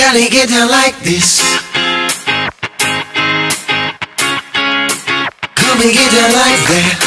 Can it get down like this? Could we get down like that?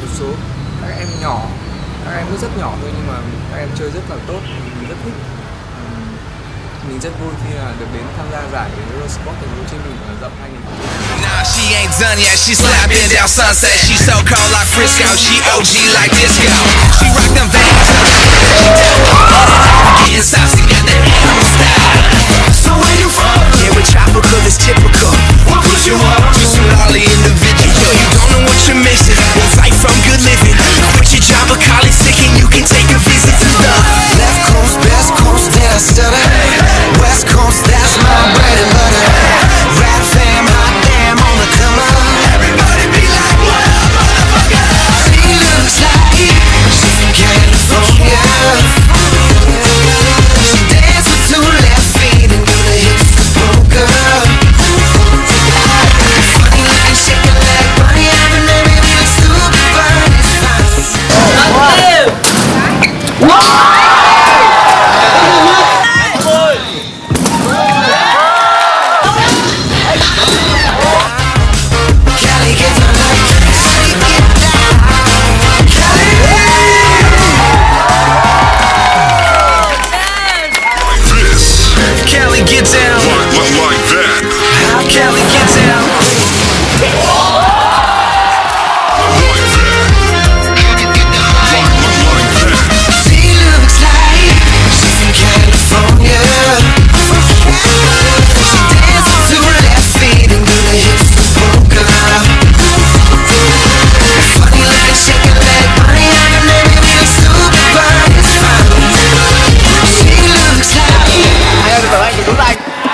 một số các em nhỏ, các em rất nhỏ thôi nhưng mà các em chơi rất là tốt, mình rất thích. Mình rất vui khi được đến tham gia giải World Sport thành phố Hồ Chí Minh ở dòng 2020. Nah, she ain't done yet. She slapping down sunset. She so cold like Frisco. She OG like disco. She rock them veins. She down with all the time. Getting saucy, got that animal style. So where you from? Yeah, we're tropical. It's typical. What put you up? Just a lolly individual. Yo, you don't know what you're missing. We'll fight from good living. Quit your job or call it sick, and you can take a visit to the left coast, best coast, that I stutter.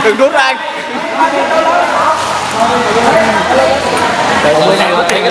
Đừng đốt ra anh. Cái này có thể